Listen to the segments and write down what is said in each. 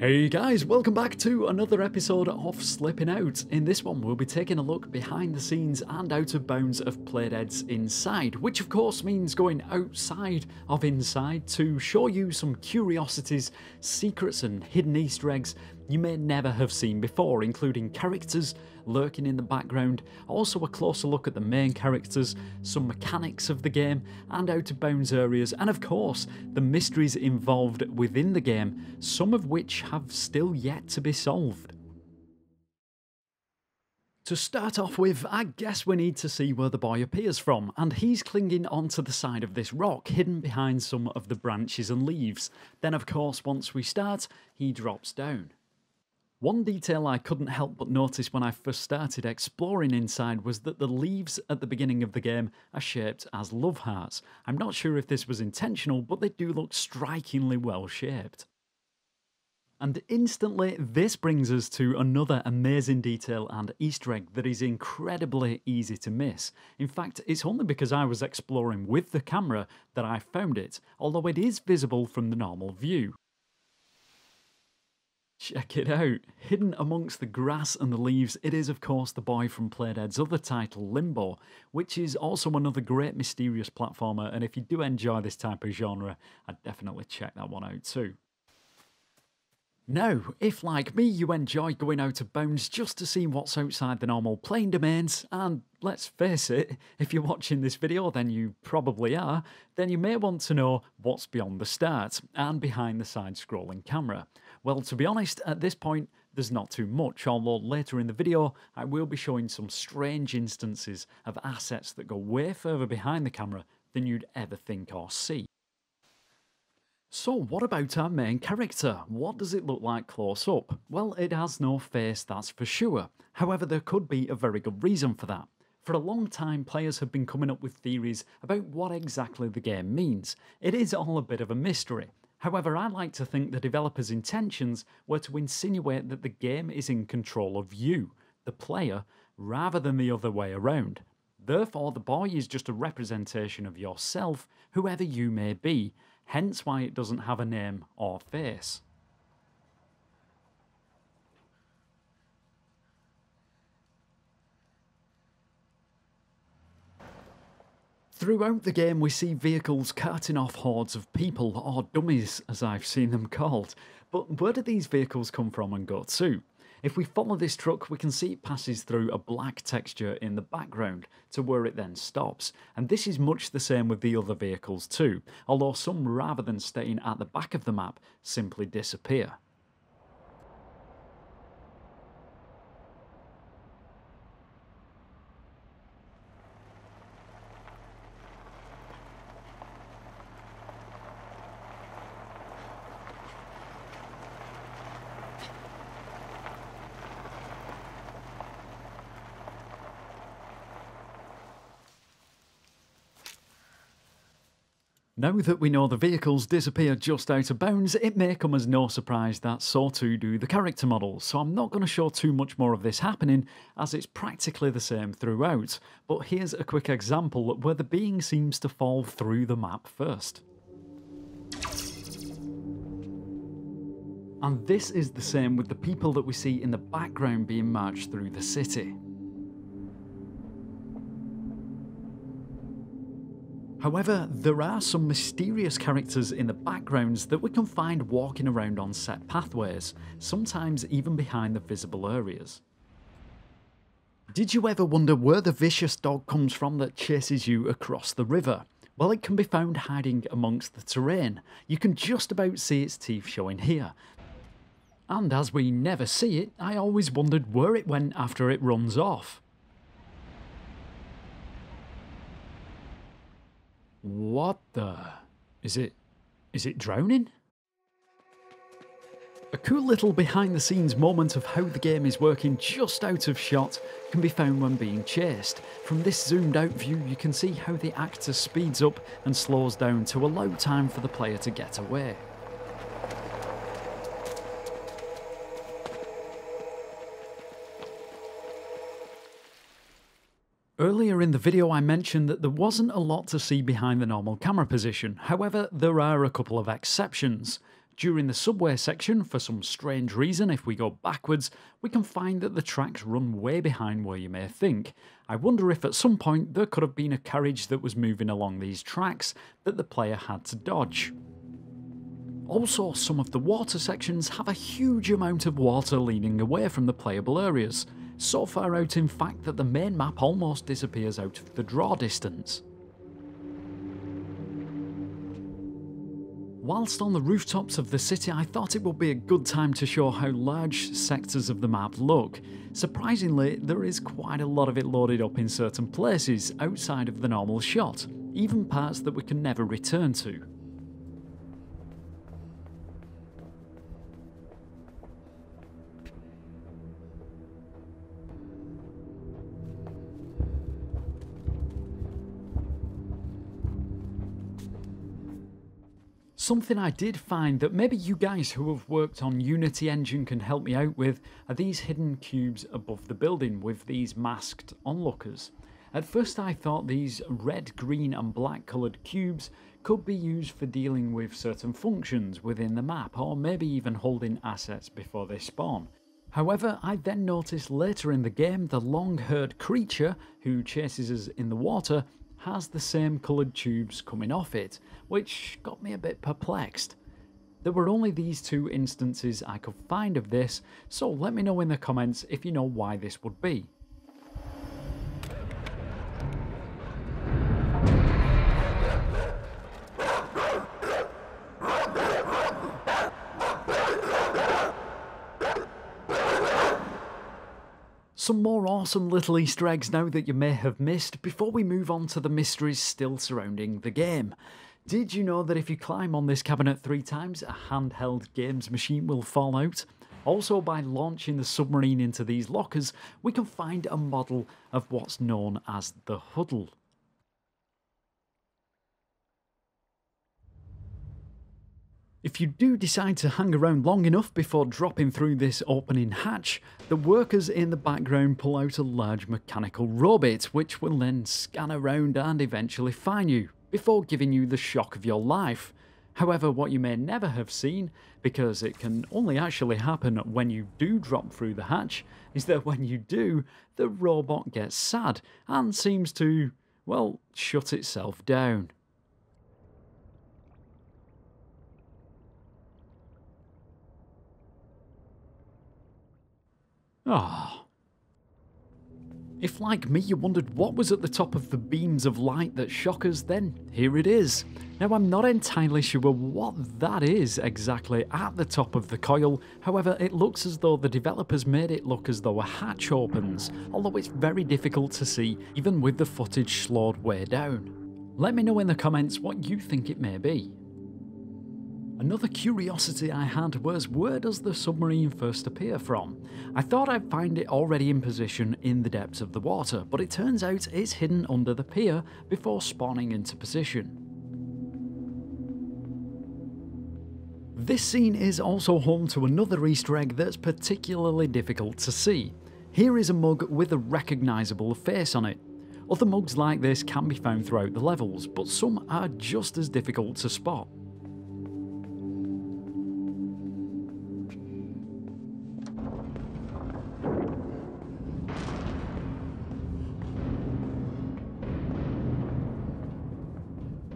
Hey guys, welcome back to another episode of Slipping Out. In this one we'll be taking a look behind the scenes and out of bounds of Playdead's Inside, which of course means going outside of Inside to show you some curiosities, secrets and hidden Easter eggs you may never have seen before, including characters lurking in the background, also a closer look at the main characters, some mechanics of the game and out of bounds areas, and of course the mysteries involved within the game, some of which have still yet to be solved. To start off with, I guess we need to see where the boy appears from, and he's clinging onto the side of this rock, hidden behind some of the branches and leaves. Then of course once we start, he drops down. One detail I couldn't help but notice when I first started exploring Inside was that the leaves at the beginning of the game are shaped as love hearts. I'm not sure if this was intentional, but they do look strikingly well shaped. And instantly this brings us to another amazing detail and Easter egg that is incredibly easy to miss. In fact, it's only because I was exploring with the camera that I found it, although it is visible from the normal view. Check it out. Hidden amongst the grass and the leaves, it is of course the boy from Playdead's other title, Limbo, which is also another great mysterious platformer, and if you do enjoy this type of genre, I'd definitely check that one out too. Now, if like me you enjoy going out of bounds just to see what's outside the normal playing domains, and let's face it, if you're watching this video, then you probably are, then you may want to know what's beyond the start and behind the side-scrolling camera. Well, to be honest, at this point, there's not too much, although later in the video, I will be showing some strange instances of assets that go way further behind the camera than you'd ever think or see. So what about our main character? What does it look like close up? Well, it has no face, that's for sure. However, there could be a very good reason for that. For a long time, players have been coming up with theories about what exactly the game means. It is all a bit of a mystery. However, I like to think the developers' intentions were to insinuate that the game is in control of you, the player, rather than the other way around. Therefore, the boy is just a representation of yourself, whoever you may be, hence why it doesn't have a name or face. Throughout the game we see vehicles carting off hordes of people, or dummies as I've seen them called, but where do these vehicles come from and go to? If we follow this truck we can see it passes through a black texture in the background to where it then stops, and this is much the same with the other vehicles too, although some rather than staying at the back of the map simply disappear. Now that we know the vehicles disappear just out of bounds, it may come as no surprise that so too do the character models, so I'm not going to show too much more of this happening as it's practically the same throughout, but here's a quick example where the being seems to fall through the map first. And this is the same with the people that we see in the background being marched through the city. However, there are some mysterious characters in the backgrounds that we can find walking around on set pathways, sometimes even behind the visible areas. Did you ever wonder where the vicious dog comes from that chases you across the river? Well, it can be found hiding amongst the terrain. You can just about see its teeth showing here. And as we never see it, I always wondered where it went after it runs off. What the? Is it drowning? A cool little behind the scenes moment of how the game is working just out of shot can be found when being chased. From this zoomed out view you can see how the actor speeds up and slows down to allow time for the player to get away. Earlier in the video I mentioned that there wasn't a lot to see behind the normal camera position, however there are a couple of exceptions. During the subway section, for some strange reason, if we go backwards, we can find that the tracks run way behind where you may think. I wonder if at some point there could have been a carriage that was moving along these tracks that the player had to dodge. Also, some of the water sections have a huge amount of water leading away from the playable areas, so far out in fact that the main map almost disappears out of the draw distance. Whilst on the rooftops of the city, I thought it would be a good time to show how large sectors of the map look. Surprisingly, there is quite a lot of it loaded up in certain places outside of the normal shot, even parts that we can never return to. Something I did find that maybe you guys who have worked on Unity Engine can help me out with are these hidden cubes above the building with these masked onlookers. At first I thought these red, green and black coloured cubes could be used for dealing with certain functions within the map or maybe even holding assets before they spawn. However, I then noticed later in the game the long-haired creature who chases us in the water has the same coloured tubes coming off it, which got me a bit perplexed. There were only these two instances I could find of this, so let me know in the comments if you know why this would be. Some more awesome little Easter eggs now that you may have missed before we move on to the mysteries still surrounding the game. Did you know that if you climb on this cabinet 3 times, a handheld games machine will fall out? Also, by launching the submarine into these lockers, we can find a model of what's known as the Huddle. If you do decide to hang around long enough before dropping through this opening hatch, the workers in the background pull out a large mechanical robot which will then scan around and eventually find you, before giving you the shock of your life. However, what you may never have seen, because it can only actually happen when you do drop through the hatch, is that when you do, the robot gets sad and seems to, well, shut itself down. Oh. If like me you wondered what was at the top of the beams of light that shock us, then here it is. Now I'm not entirely sure what that is exactly at the top of the coil, however it looks as though the developers made it look as though a hatch opens, although it's very difficult to see even with the footage slowed way down. Let me know in the comments what you think it may be. Another curiosity I had was, where does the submarine first appear from? I thought I'd find it already in position in the depths of the water, but it turns out it's hidden under the pier before spawning into position. This scene is also home to another Easter egg that's particularly difficult to see. Here is a mug with a recognisable face on it. Other mugs like this can be found throughout the levels, but some are just as difficult to spot.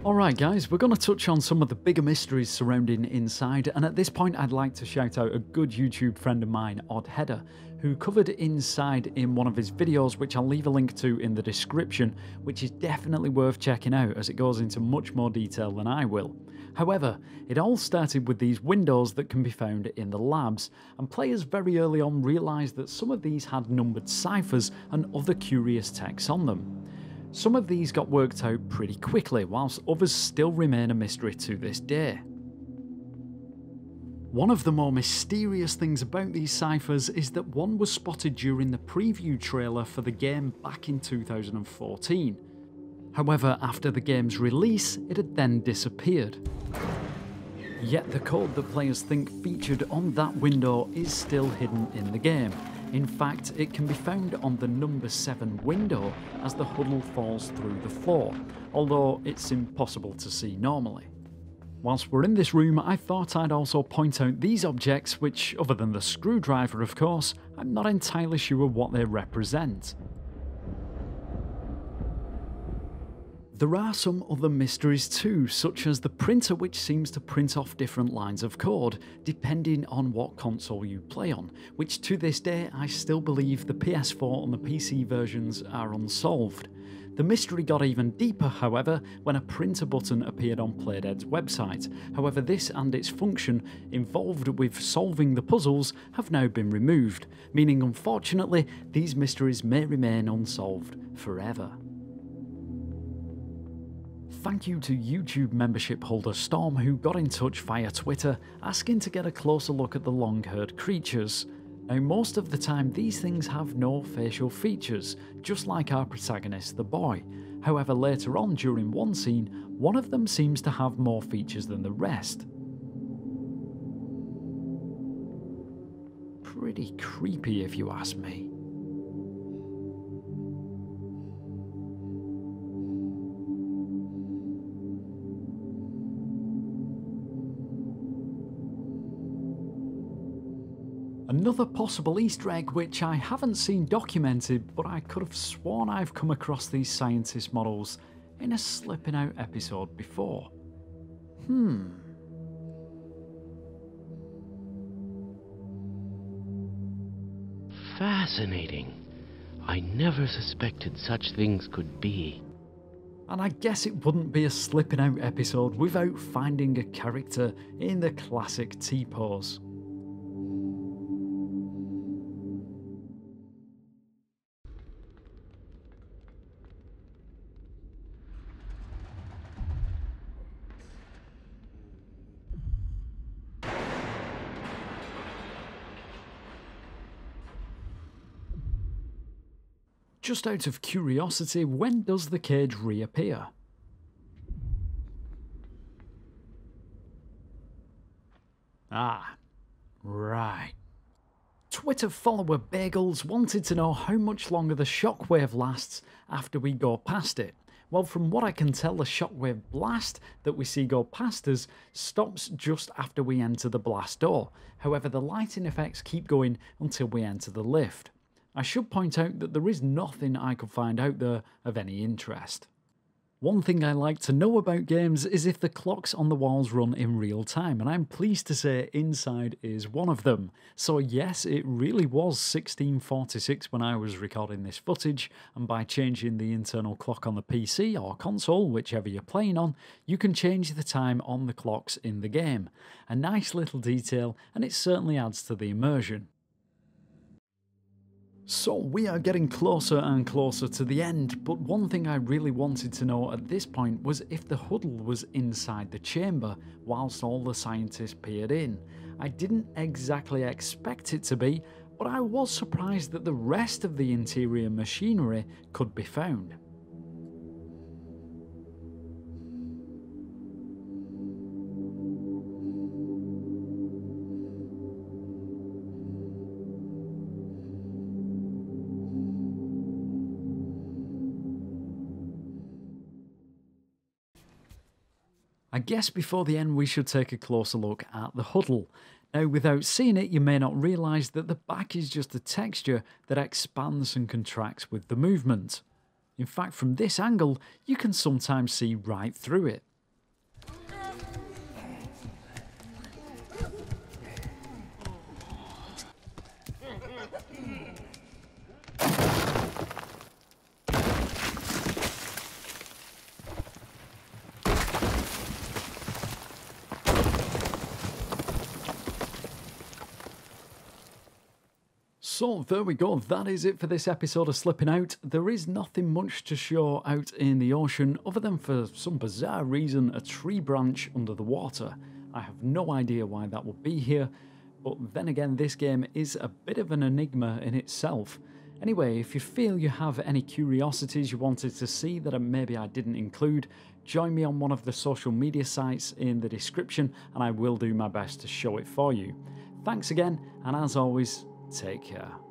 Alright guys, we're going to touch on some of the bigger mysteries surrounding Inside, and at this point I'd like to shout out a good YouTube friend of mine, Oddheader, who covered Inside in one of his videos which I'll leave a link to in the description, which is definitely worth checking out as it goes into much more detail than I will. However, it all started with these windows that can be found in the labs, and players very early on realised that some of these had numbered ciphers and other curious texts on them. Some of these got worked out pretty quickly, whilst others still remain a mystery to this day. One of the more mysterious things about these ciphers is that one was spotted during the preview trailer for the game back in 2014. However, after the game's release, it had then disappeared. Yet the code that players think featured on that window is still hidden in the game. In fact, it can be found on the number 7 window as the Huddle falls through the floor, although it's impossible to see normally. Whilst we're in this room, I thought I'd also point out these objects which, other than the screwdriver of course, I'm not entirely sure what they represent. There are some other mysteries too, such as the printer which seems to print off different lines of code, depending on what console you play on, which to this day I still believe the PS4 and the PC versions are unsolved. The mystery got even deeper, however, when a printer button appeared on Playdead's website. However, this and its function involved with solving the puzzles have now been removed, meaning unfortunately these mysteries may remain unsolved forever. Thank you to YouTube membership holder Storm, who got in touch via Twitter asking to get a closer look at the long-haired creatures. Now, most of the time these things have no facial features, just like our protagonist the boy. However, later on during one scene, one of them seems to have more features than the rest. Pretty creepy if you ask me. Another possible Easter egg which I haven't seen documented, but I could have sworn I've come across these scientist models in a Slipping Out episode before. Fascinating. I never suspected such things could be. And I guess it wouldn't be a Slipping Out episode without finding a character in the classic T-pose. Just out of curiosity, when does the cage reappear? Right. Twitter follower Bagels wanted to know how much longer the shockwave lasts after we go past it. Well, from what I can tell, the shockwave blast that we see go past us stops just after we enter the blast door. However, the lighting effects keep going until we enter the lift. I should point out that there is nothing I could find out there of any interest. One thing I like to know about games is if the clocks on the walls run in real time, and I'm pleased to say Inside is one of them. So yes, it really was 16:46 when I was recording this footage, and by changing the internal clock on the PC or console, whichever you're playing on, you can change the time on the clocks in the game. A nice little detail, and it certainly adds to the immersion. So we are getting closer and closer to the end, but one thing I really wanted to know at this point was if the huddle was inside the chamber whilst all the scientists peered in. I didn't exactly expect it to be, but I was surprised that the rest of the interior machinery could be found. I guess before the end we should take a closer look at the huddle. Now, without seeing it, you may not realise that the back is just a texture that expands and contracts with the movement. In fact, from this angle, you can sometimes see right through it. So there we go, that is it for this episode of Slipping Out. There is nothing much to show out in the ocean other than, for some bizarre reason, a tree branch under the water. I have no idea why that would be here, but then again this game is a bit of an enigma in itself. Anyway, if you feel you have any curiosities you wanted to see that maybe I didn't include, join me on one of the social media sites in the description and I will do my best to show it for you. Thanks again, and as always, take care.